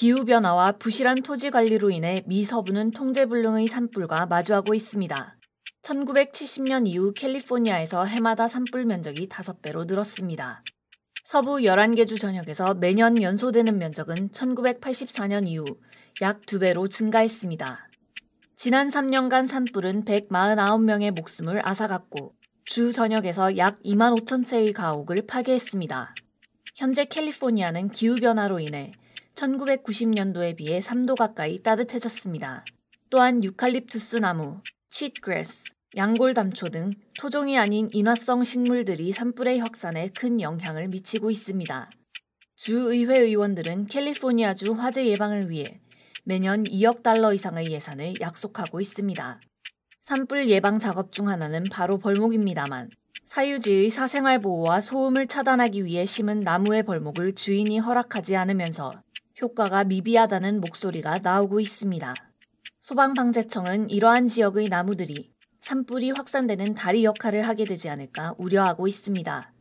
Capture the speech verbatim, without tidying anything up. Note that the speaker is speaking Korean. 기후변화와 부실한 토지 관리로 인해 미 서부는 통제불능의 산불과 마주하고 있습니다. 천구백칠십 년 이후 캘리포니아에서 해마다 산불 면적이 다섯 배로 늘었습니다. 서부 열한 개 주 전역에서 매년 연소되는 면적은 천구백팔십사 년 이후 약 두 배로 증가했습니다. 지난 삼 년간 산불은 백사십구 명의 목숨을 앗아갔고 주 전역에서 약 이만 오천 채의 가옥을 파괴했습니다. 현재 캘리포니아는 기후변화로 인해 천구백구십 년도에 비해 삼 도 가까이 따뜻해졌습니다. 또한 유칼립투스 나무, 쉿그래스, 양골담초 등 토종이 아닌 인화성 식물들이 산불의 확산에 큰 영향을 미치고 있습니다. 주의회 의원들은 캘리포니아주 화재 예방을 위해 매년 이억 달러 이상의 예산을 약속하고 있습니다. 산불 예방 작업 중 하나는 바로 벌목입니다만 사유지의 사생활 보호와 소음을 차단하기 위해 심은 나무의 벌목을 주인이 허락하지 않으면서 효과가 미비하다는 목소리가 나오고 있습니다. 소방방재청은 이러한 지역의 나무들이 산불이 확산되는 다리 역할을 하게 되지 않을까 우려하고 있습니다.